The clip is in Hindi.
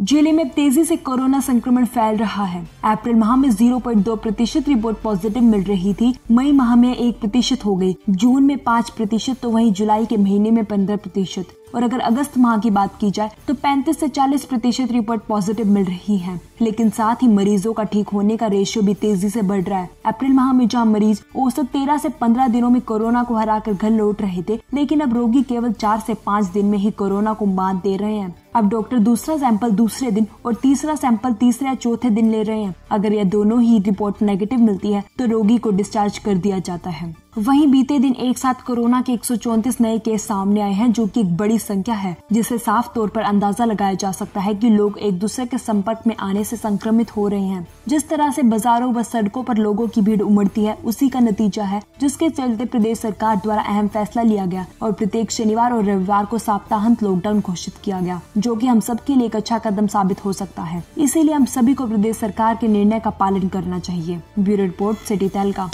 जिले में तेजी से कोरोना संक्रमण फैल रहा है। अप्रैल माह में 0.2% रिपोर्ट पॉजिटिव मिल रही थी, मई माह में 1% हो गई, जून में 5%, तो वहीं जुलाई के महीने में 15%, और अगर अगस्त माह की बात की जाए तो 35 से 40% रिपोर्ट पॉजिटिव मिल रही है। लेकिन साथ ही मरीजों का ठीक होने का रेशियो भी तेजी से बढ़ रहा है। अप्रैल माह में जहां मरीज औसत 13 से 15 दिनों में कोरोना को हराकर घर लौट रहे थे, लेकिन अब रोगी केवल 4 से 5 दिन में ही कोरोना को मात दे रहे हैं। अब डॉक्टर दूसरा सैंपल दूसरे दिन और तीसरा सैंपल तीसरे या चौथे दिन ले रहे हैं। अगर यह दोनों ही रिपोर्ट नेगेटिव मिलती है तो रोगी को डिस्चार्ज कर दिया जाता है। वहीं बीते दिन एक साथ कोरोना के 134 नए केस सामने आए हैं, जो कि एक बड़ी संख्या है, जिससे साफ तौर पर अंदाजा लगाया जा सकता है कि लोग एक दूसरे के संपर्क में आने से संक्रमित हो रहे हैं। जिस तरह से बाजारों व सड़कों पर लोगों की भीड़ उमड़ती है, उसी का नतीजा है, जिसके चलते प्रदेश सरकार द्वारा अहम फैसला लिया गया और प्रत्येक शनिवार और रविवार को साप्ताहिक लॉकडाउन घोषित किया गया, जो कि हम सब के लिए एक अच्छा कदम साबित हो सकता है। इसीलिए हम सभी को प्रदेश सरकार के निर्णय का पालन करना चाहिए। ब्यूरो रिपोर्ट, सिटी तहलका।